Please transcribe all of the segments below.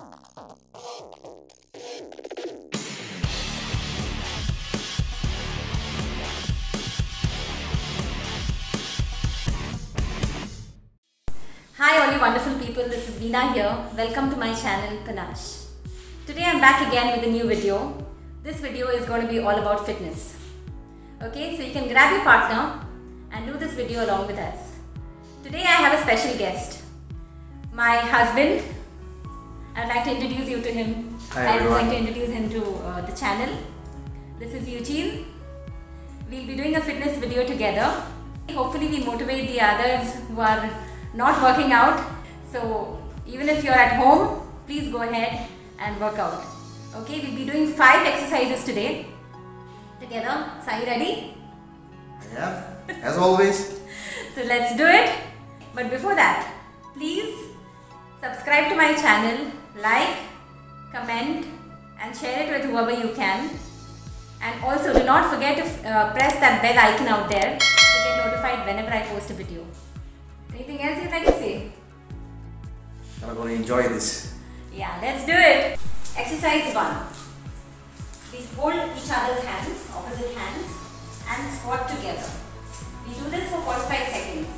Hi all you wonderful people, this is Veena here. Welcome to my channel Panache. Today I'm back again with a new video. This video is going to be all about fitness. Okay, so you can grab your partner and do this video along with us. Today I have a special guest, my husband. I'd like to introduce you to him. Hi everyone. I'm going to introduce him to the channel. This is Eugene. We'll be doing a fitness video together. Hopefully we motivate the others who are not working out. So even if you're at home, please go ahead and work out. Okay, we'll be doing 5 exercises today together. So are you ready? Yeah, as always. So let's do it. But before that, please subscribe to my channel, like, comment and share it with whoever you can. And also do not forget to press that bell icon out there to get notified whenever I post a video. Anything else you'd like to say? I'm going to enjoy this. Yeah, let's do it. Exercise 1. We hold each other's hands, opposite hands, and squat together. We do this for 45 seconds.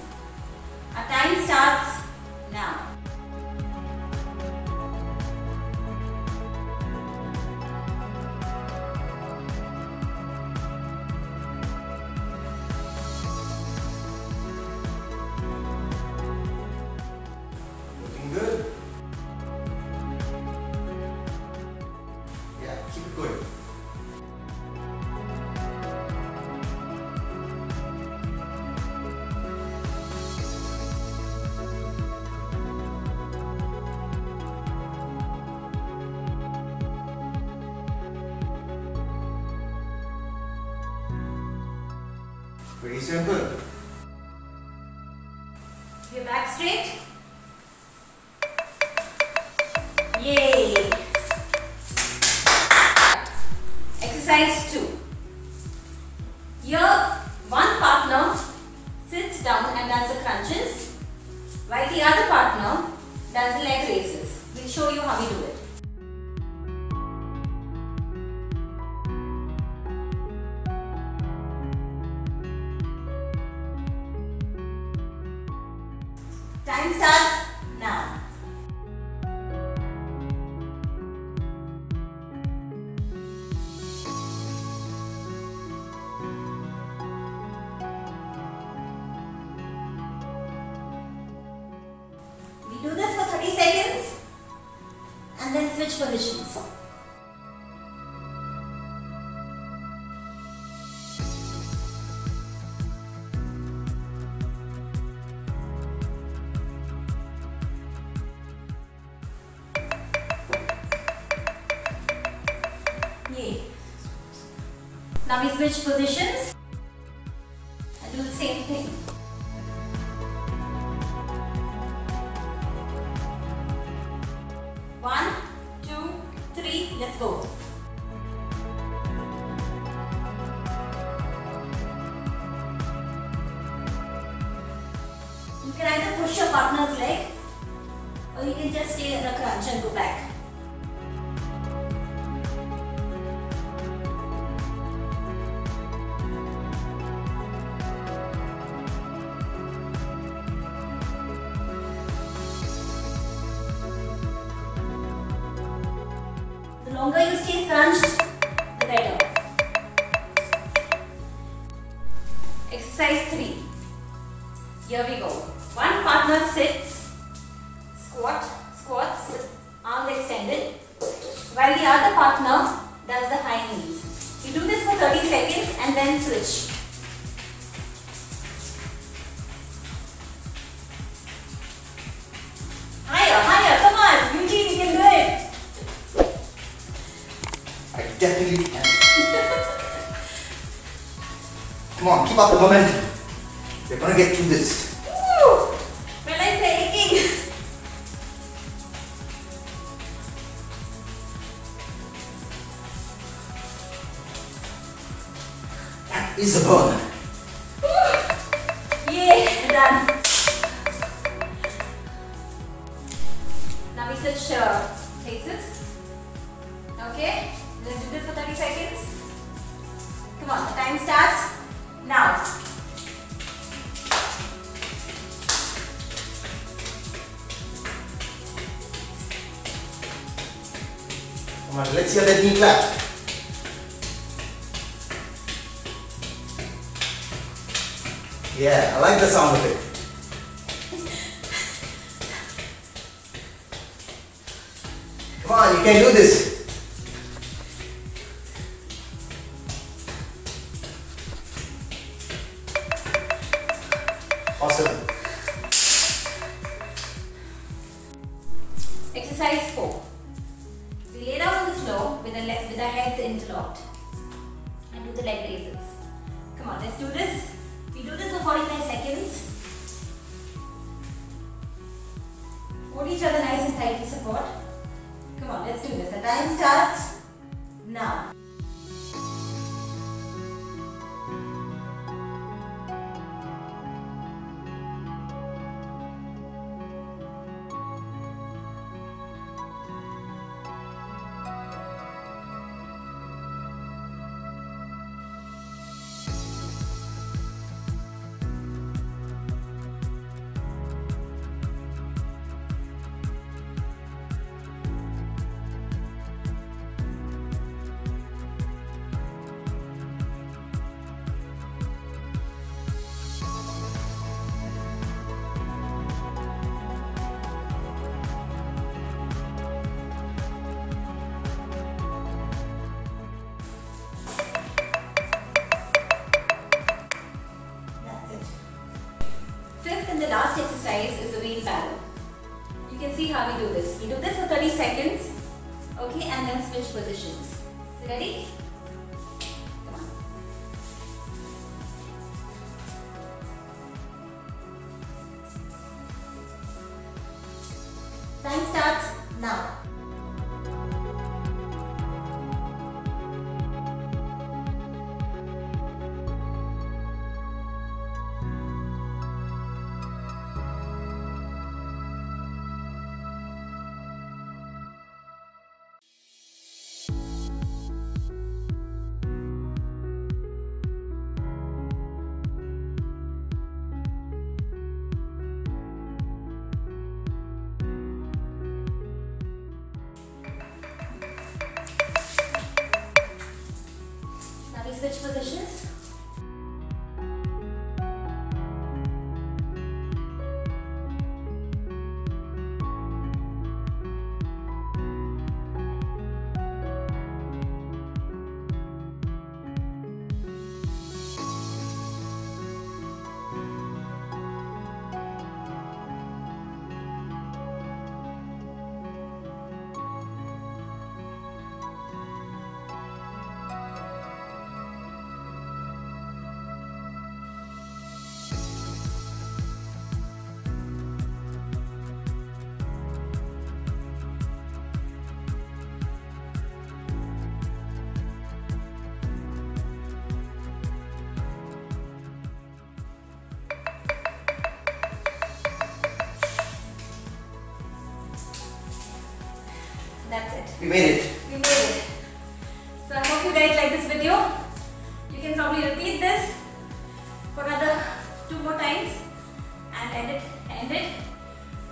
Our time starts now. Pretty simple. Your back straight. Yay! Exercise 2. Here, one partner sits down and does the crunches, while the other partner does the leg raises. We'll show you how we do it. Time starts now. We do this for 30 seconds and then switch positions. Now we switch positions and do the same thing. One, two, three, let's go. You can either push your partner's leg or you can just stay in a crunch and go back. The longer you stay crunched, the better. Exercise 3. Here we go. One partner sits, squats, arms extended, while the other partner does the high knees. You do this for 30 seconds and then switch. Definitely can. Come on, keep up the momentum. We're gonna get through this. Woo! My legs are aching. That is a burn. Woo! Yay, we're done. Now we switch places. Okay, let's do this for 30 seconds. Come on, the time starts now. Come on, let's hear that knee clap. Yeah, I like the sound of it. Come on, you can do this. Awesome. Exercise 4. We lay down on the floor with our heads interlocked and do the leg raises. Come on, let's do this. We do this for 45 seconds. Hold each other nice and tight for support. Come on, let's do this. The time starts now. The last exercise is the wheelbarrow. You can see how we do this. We do this for 30 seconds, okay, and then switch positions. Ready? Come on. Time starts now. Switch positions. That's it. We made it. We made it. So I hope you guys like this video. You can probably repeat this for another 2 more times and end it.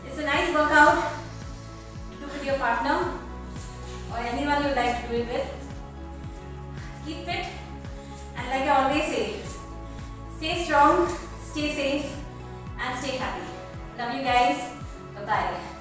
It's a nice workout to do with your partner or anyone you like to do it with. Keep fit, and like I always say, stay strong, stay safe, and stay happy. Love you guys. Bye bye.